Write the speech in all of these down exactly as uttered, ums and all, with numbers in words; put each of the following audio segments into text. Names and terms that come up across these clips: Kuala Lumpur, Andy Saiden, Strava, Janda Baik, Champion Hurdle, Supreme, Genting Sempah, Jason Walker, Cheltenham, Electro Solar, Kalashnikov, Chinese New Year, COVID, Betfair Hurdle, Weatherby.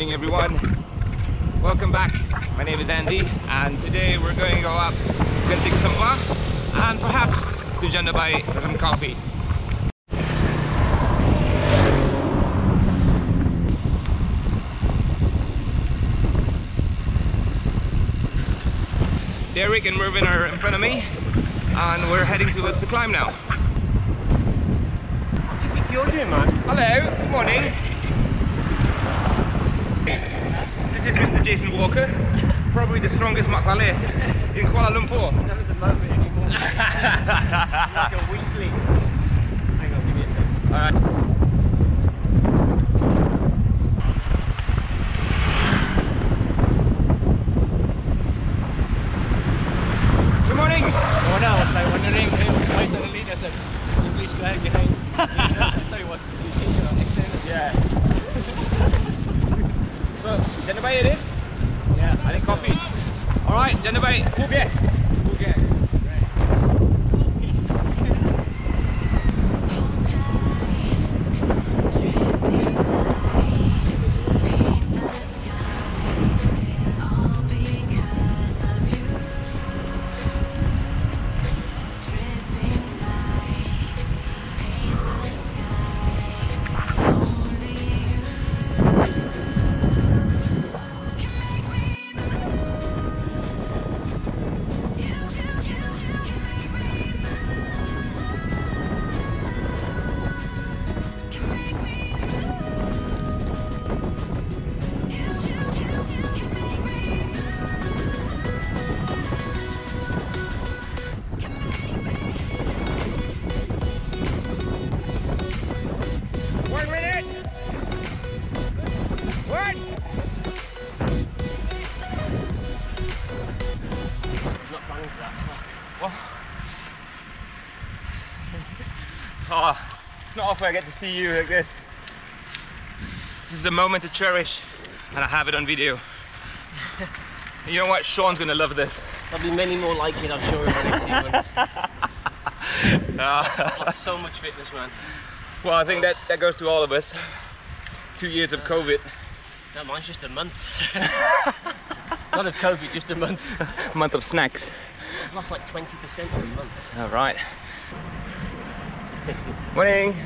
morning everyone, welcome back. My name is Andy and today we're going to go up Genting Sempah and perhaps to Janda Baik for some coffee. Derek and Mervyn are in front of me and we're heading towards the climb now. What do you think you're doing, man? Hello, good morning. This is Mister Jason Walker, probably the strongest masale in Kuala Lumpur. Not at the moment anymore. Like a weekly. Hang on, give me a sec. Alright. Good morning! Oh no, I was like wondering why suddenly there's an English guy behind. I thought it was British or accent. Yeah. So, Janda Baik it is? Yeah. I think coffee. Alright, Janda Baik. Who guess? Who guess? Oh, it's not often I get to see you like this. This is a moment to cherish, and I have it on video. You know what? Sean's gonna love this. There'll be many more like it, I'm sure, in the next few months. Uh, so much fitness, man. Well, I think that that goes to all of us. Two years of COVID. No, mine's just a month. Not of COVID, just a month. A month of snacks. I've lost like twenty percent in a month. All right. Morning.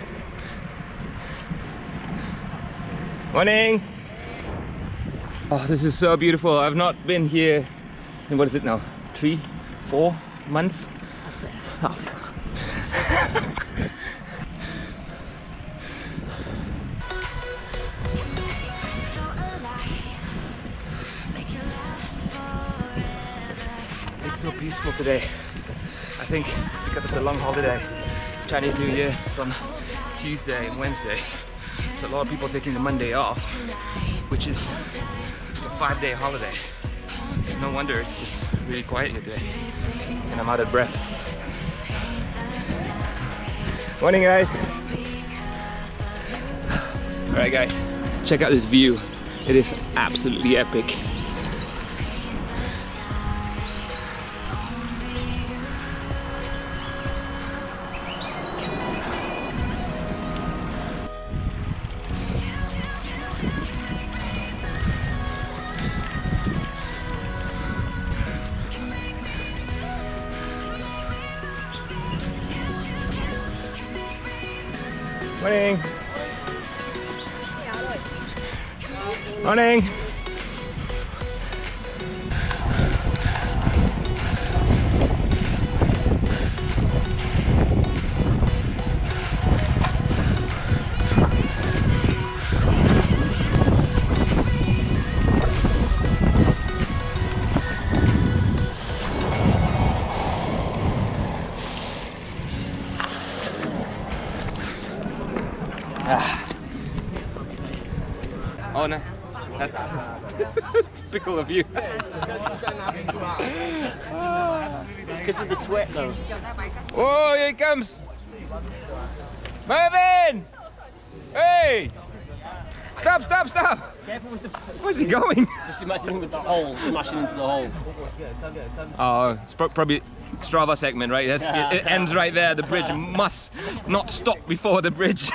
Morning. Oh, this is so beautiful. I've not been here in, what is it now? Three, four months? Oh, fuck. It's so peaceful today. I think because it's a long holiday. Chinese New Year from Tuesday and Wednesday. So a lot of people taking the Monday off, which is a five-day holiday. No wonder it's just really quiet here today. And I'm out of breath. Morning, guys. All right, guys. Check out this view. It is absolutely epic. Morning. Morning. Oh no, that's typical of you. It's because of the sweat though. Oh, here he comes! Mervyn! Hey! Stop, stop, stop! Careful with the... Where's he going? Just imagine him with the hole, smashing into the hole. Oh, it's probably Strava segment, right? That's, it, it ends right there. The bridge must not stop before the bridge.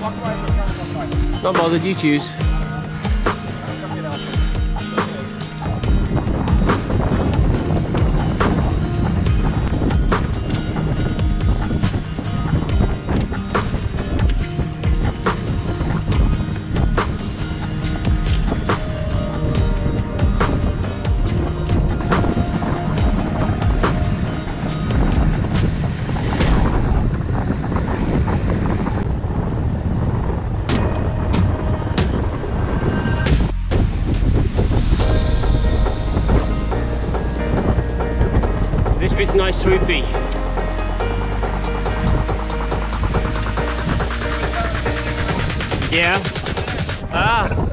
Not bothered, you choose. It's nice, swoopy. Yeah. Ah.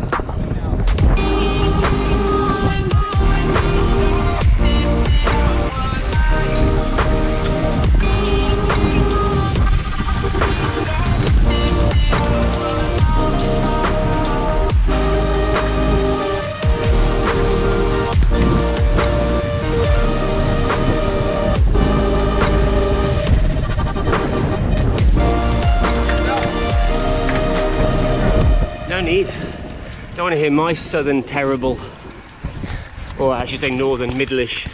Need. Don't want to hear my southern terrible, or I should say northern middleish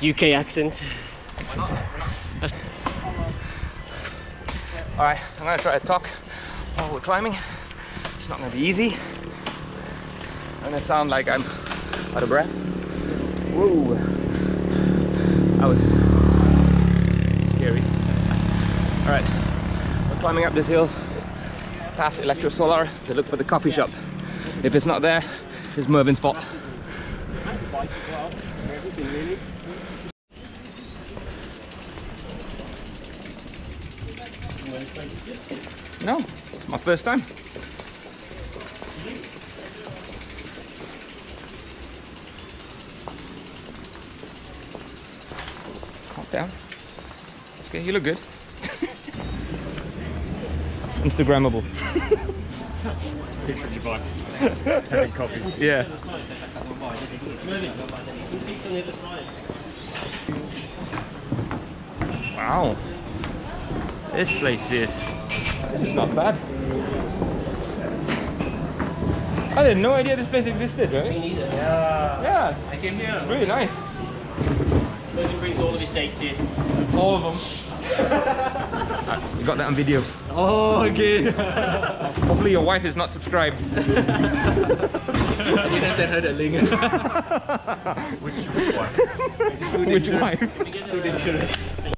U K accent. Why not? Why not? All right, I'm going to try to talk while we're climbing. It's not going to be easy. I'm going to sound like I'm out of breath. Whoa, that was scary. All right, we're climbing up this hill. Past Electro Solar to look for the coffee shop. If it's not there, it's Mervin's fault. No, it's my first time. Calm down. Okay, you look good. Instagrammable. Picture of your bike. Having coffee. Yeah. Wow. This place is... This is not bad. I had no idea this place existed, right? Me neither. Yeah. Yeah. I came here. Really nice. So he brings all of his dates here. All of them. You got that on video. Oh, okay. Hopefully your wife is not subscribed. We can send her the link. Which, which wife? Which wife? Too dangerous. I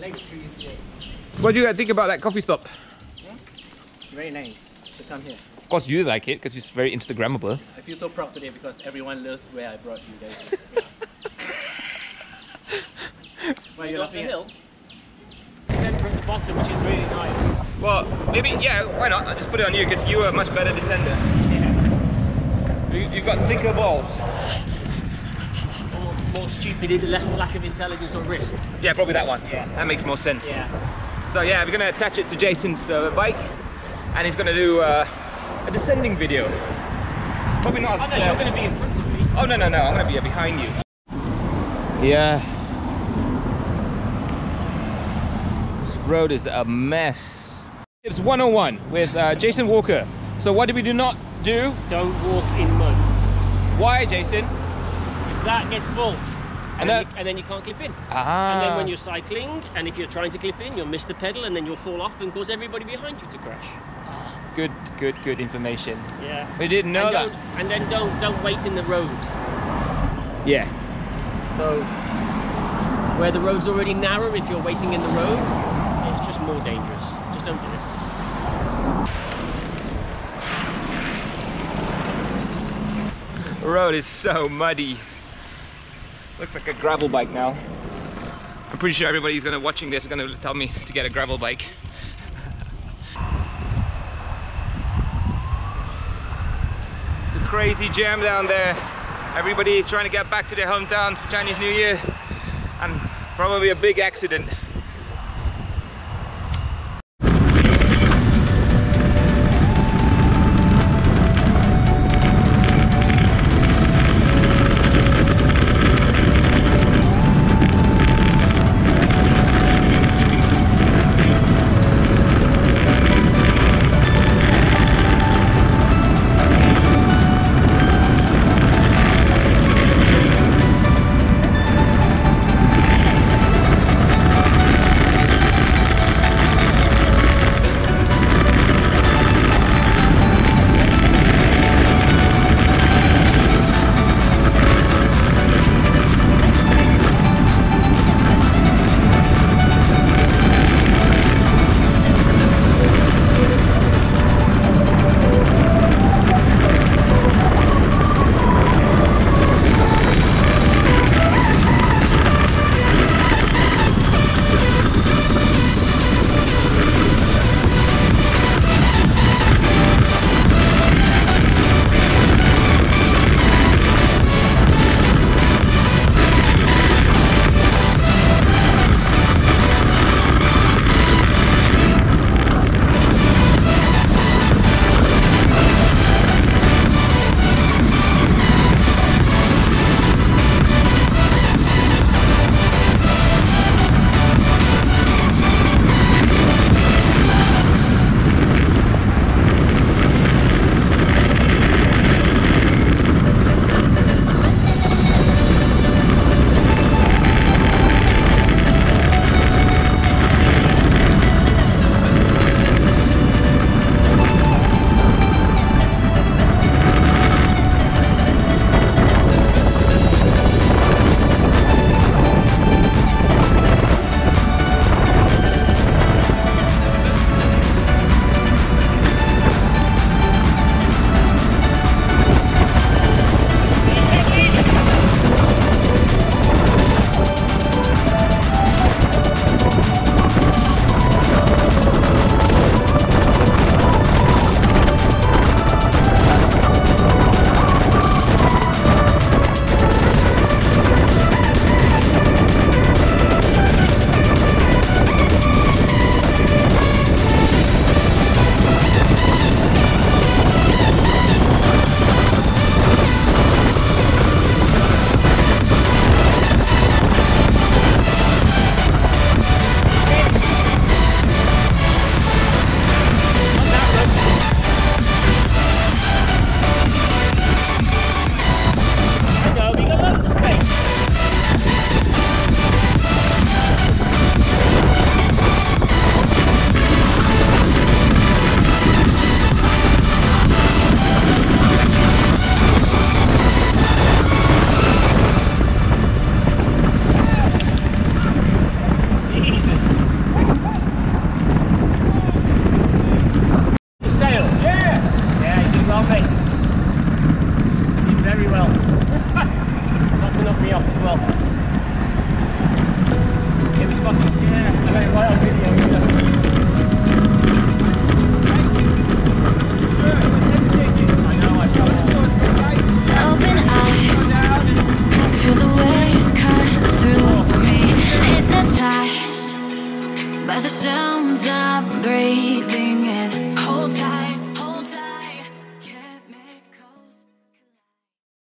like trees here. So what do you think about that coffee stop? Yeah? It's very nice to come here. Of course you like it because it's very Instagrammable. I feel so proud today because everyone loves where I brought you guys. Why are you laughing at? Bottom, which is really nice. Well, maybe, yeah, why not? I'll just put it on you because you are a much better descender. Yeah. You, you've got thicker balls. Or more stupid, lack of intelligence or risk. Yeah, probably that one. Yeah. That makes more sense. Yeah. So yeah, we're going to attach it to Jason's uh, bike and he's going to do uh, a descending video. Probably not as... Oh no, you're going to be in front of me. Oh no, no, no, I'm going to be behind you. Yeah. Road is a mess. It's one oh one with uh, Jason Walker. So what did we do not do? Don't walk in mud. Why, Jason? Because that gets full. And, and, then you, and then you can't clip in. Ah. And then when you're cycling, and if you're trying to clip in, you'll miss the pedal and then you'll fall off and cause everybody behind you to crash. Good, good, good information. Yeah. We didn't know and that. And then don't, don't wait in the road. Yeah. So, where the road's already narrow, if you're waiting in the road, more dangerous. Just don't do it. The road is so muddy. Looks like a gravel bike now. I'm pretty sure everybody's gonna watching this is gonna tell me to get a gravel bike. It's a crazy jam down there. Everybody is trying to get back to their hometowns for Chinese New Year and probably a big accident. just cut through.